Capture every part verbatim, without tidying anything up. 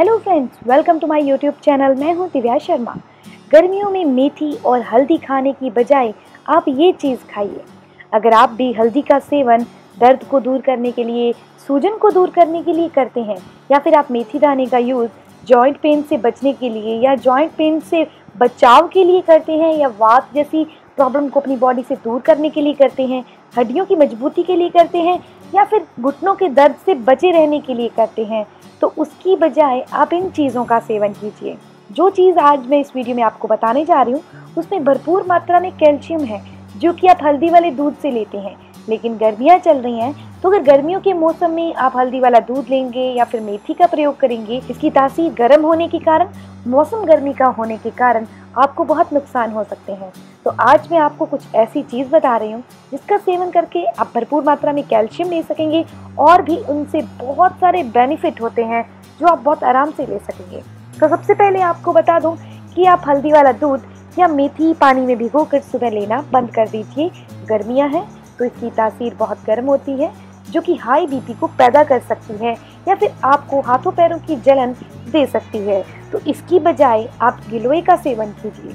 Hello friends, welcome to my YouTube channel. मैं हूं दिव्या शर्मा। गर्मियों में मेथी और हल्दी खाने की बजाय आप ये चीज़ खाइए। अगर आप भी हल्दी का सेवन दर्द को दूर करने के लिए, सूजन को दूर करने के लिए करते हैं, या फिर आप मेथी दाने का यूज़ जॉइंट पेन से बचने के लिए या जॉइंट पेन से बचाव के लिए करते हैं, या वात जैसी प्रॉब्लम को अपनी बॉडी से दूर करने के लिए करते हैं, हड्डियों की मजबूती के लिए करते हैं, या फिर घुटनों के दर्द से बचे रहने के लिए करते हैं, तो उसकी बजाय आप इन चीज़ों का सेवन कीजिए। जो चीज़ आज मैं इस वीडियो में आपको बताने जा रही हूँ उसमें भरपूर मात्रा में कैल्शियम है, जो कि आप हल्दी वाले दूध से लेते हैं। लेकिन गर्मियाँ चल रही हैं, तो अगर गर्मियों के मौसम में आप हल्दी वाला दूध लेंगे या फिर मेथी का प्रयोग करेंगे, इसकी तासीर गर्म होने के कारण, मौसम गर्मी का होने के कारण आपको बहुत नुकसान हो सकते हैं। तो आज मैं आपको कुछ ऐसी चीज़ बता रही हूँ जिसका सेवन करके आप भरपूर मात्रा में कैल्शियम ले सकेंगे, और भी उनसे बहुत सारे बेनिफिट होते हैं जो आप बहुत आराम से ले सकेंगे। तो सबसे पहले आपको बता दूँ कि आप हल्दी वाला दूध या मेथी पानी में भिगो कर सुबह लेना बंद कर दीजिए। गर्मियाँ हैं तो इसकी तासीर बहुत गर्म होती है, जो कि हाई बीपी को पैदा कर सकती है या फिर आपको हाथों पैरों की जलन दे सकती है। तो इसकी बजाय आप गिलोय का सेवन कीजिए।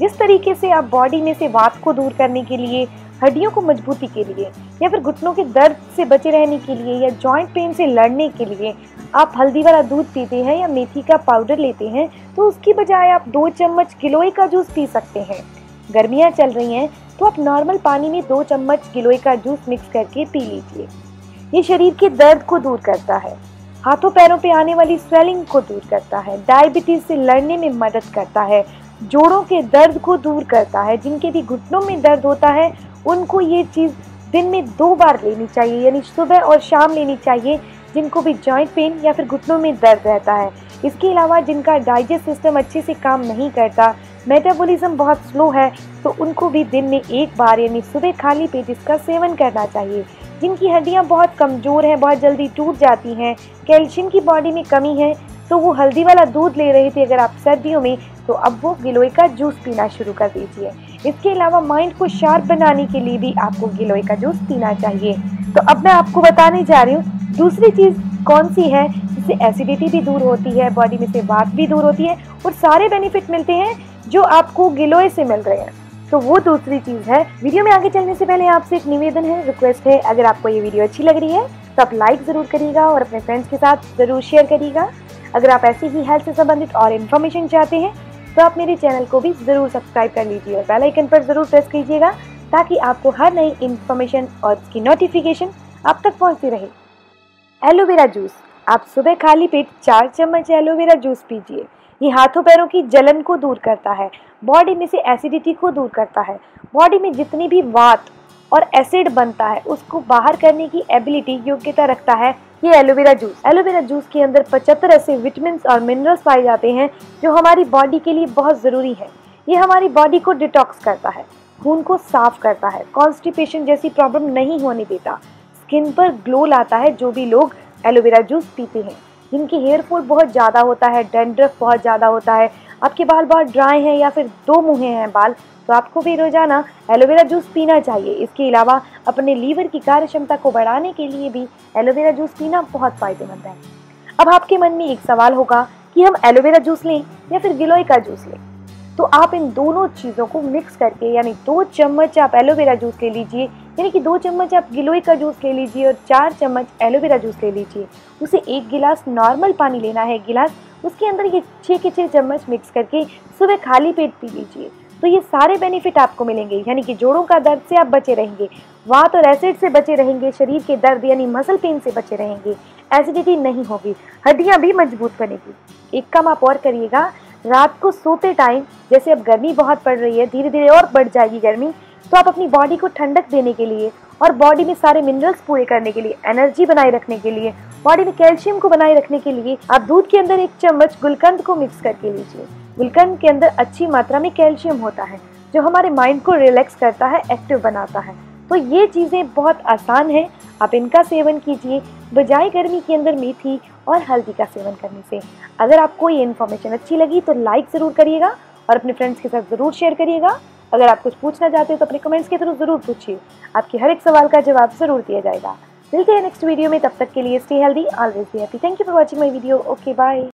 जिस तरीके से आप बॉडी में से वात को दूर करने के लिए, हड्डियों को मजबूती के लिए, या फिर घुटनों के दर्द से बचे रहने के लिए, या जॉइंट पेन से लड़ने के लिए आप हल्दी वाला दूध पीते हैं या मेथी का पाउडर लेते हैं, तो उसकी बजाय आप दो चम्मच गिलोय का जूस पी सकते हैं। गर्मियाँ चल रही हैं तो आप नॉर्मल पानी में दो चम्मच गिलोय का जूस मिक्स करके पी लीजिए। ये शरीर के दर्द को दूर करता है, हाथों पैरों पे आने वाली स्वेलिंग को दूर करता है, डायबिटीज़ से लड़ने में मदद करता है, जोड़ों के दर्द को दूर करता है। जिनके भी घुटनों में दर्द होता है उनको ये चीज़ दिन में दो बार लेनी चाहिए, यानी सुबह और शाम लेनी चाहिए, जिनको भी जॉइंट पेन या फिर घुटनों में दर्द रहता है। इसके अलावा जिनका डाइजेस्ट सिस्टम अच्छे से काम नहीं करता, मेटाबॉलिज्म बहुत स्लो है, तो उनको भी दिन में एक बार यानी सुबह खाली पेट इसका सेवन करना चाहिए। जिनकी हड्डियां बहुत कमज़ोर हैं, बहुत जल्दी टूट जाती हैं, कैल्शियम की बॉडी में कमी है, तो वो हल्दी वाला दूध ले रहे थे अगर आप सर्दियों में, तो अब वो गिलोय का जूस पीना शुरू कर दीजिए। इसके अलावा माइंड को शार्प बनाने के लिए भी आपको गिलोय का जूस पीना चाहिए। तो अब मैं आपको बताने जा रही हूँ दूसरी चीज़ कौन सी है जिससे एसिडिटी भी दूर होती है, बॉडी में से वात भी दूर होती है, और सारे बेनिफिट मिलते हैं जो आपको गिलोय से मिल रहे हैं। तो वो दूसरी चीज़ है। वीडियो में आगे चलने से पहले आपसे एक निवेदन है, रिक्वेस्ट है, अगर आपको ये वीडियो अच्छी लग रही है तो आप लाइक ज़रूर करिएगा और अपने फ्रेंड्स के साथ ज़रूर शेयर करिएगा। अगर आप ऐसे ही हेल्थ से संबंधित और इन्फॉर्मेशन चाहते हैं तो आप मेरे चैनल को भी ज़रूर सब्सक्राइब कर लीजिए और बेल आइकन पर ज़रूर प्रेस कीजिएगा, ताकि आपको हर नई इन्फॉर्मेशन और उसकी नोटिफिकेशन आप तक पहुँचती रहे। एलोवेरा जूस, आप सुबह खाली पेट चार चम्मच एलोवेरा जूस पीजिए। ये हाथों पैरों की जलन को दूर करता है, बॉडी में से एसिडिटी को दूर करता है, बॉडी में जितनी भी वात और एसिड बनता है उसको बाहर करने की एबिलिटी, योग्यता रखता है ये एलोवेरा जूस। एलोवेरा जूस के अंदर पचहत्तर ऐसे विटामिन और मिनरल्स पाए जाते हैं जो हमारी बॉडी के लिए बहुत ज़रूरी है। ये हमारी बॉडी को डिटॉक्स करता है, खून को साफ करता है, कॉन्स्टिपेशन जैसी प्रॉब्लम नहीं होने देता, स्किन पर ग्लो लाता है। जो भी लोग एलोवेरा जूस पीते हैं, जिनकी हेयर फॉल बहुत ज़्यादा होता है, डैंड्रफ बहुत ज़्यादा होता है, आपके बाल बहुत ड्राई हैं या फिर दो मुँहे हैं बाल, तो आपको भी रोज़ाना एलोवेरा जूस पीना चाहिए। इसके अलावा अपने लीवर की कार्य क्षमता को बढ़ाने के लिए भी एलोवेरा जूस पीना बहुत फ़ायदेमंद है। अब आपके मन में एक सवाल होगा कि हम एलोवेरा जूस लें या फिर गिलोय का जूस लें, तो आप इन दोनों चीज़ों को मिक्स करके, यानी दो चम्मच आप एलोवेरा जूस ले लीजिए, यानी कि दो चम्मच आप गिलोय का जूस ले लीजिए और चार चम्मच एलोवेरा जूस ले लीजिए। उसे एक गिलास नॉर्मल पानी लेना है, गिलास, उसके अंदर ये छः के छः चम्मच मिक्स करके सुबह खाली पेट पी लीजिए। तो ये सारे बेनिफिट आपको मिलेंगे, यानी कि जोड़ों का दर्द से आप बचे रहेंगे, वात और एसिड से बचे रहेंगे, शरीर के दर्द यानी मसल पेन से बचे रहेंगे, एसिडिटी नहीं होगी, हड्डियाँ भी मजबूत बनेगी। एक काम आप और करिएगा, रात को सोते टाइम, जैसे अब गर्मी बहुत पड़ रही है, धीरे धीरे और बढ़ जाएगी गर्मी, तो आप अपनी बॉडी को ठंडक देने के लिए और बॉडी में सारे मिनरल्स पूरे करने के लिए, एनर्जी बनाए रखने के लिए, बॉडी में कैल्शियम को बनाए रखने के लिए आप दूध के अंदर एक चम्मच गुलकंद को मिक्स करके लीजिए। गुलकंद के अंदर अच्छी मात्रा में कैल्शियम होता है जो हमारे माइंड को रिलैक्स करता है, एक्टिव बनाता है। तो ये चीज़ें बहुत आसान हैं, आप इनका सेवन कीजिए बजाय गर्मी के अंदर मेथी और हल्दी का सेवन करने से। अगर आपको ये इन्फॉर्मेशन अच्छी लगी तो लाइक ज़रूर करिएगा और अपने फ्रेंड्स के साथ ज़रूर शेयर करिएगा। अगर आप कुछ पूछना चाहते हो तो अपने कमेंट्स के थ्रू ज़रूर पूछिए, आपके हर एक सवाल का जवाब ज़रूर दिया जाएगा। मिलते हैं नेक्स्ट वीडियो में, तब तक के लिए stay healthy, always be happy. Thank you for watching my video. Okay, bye.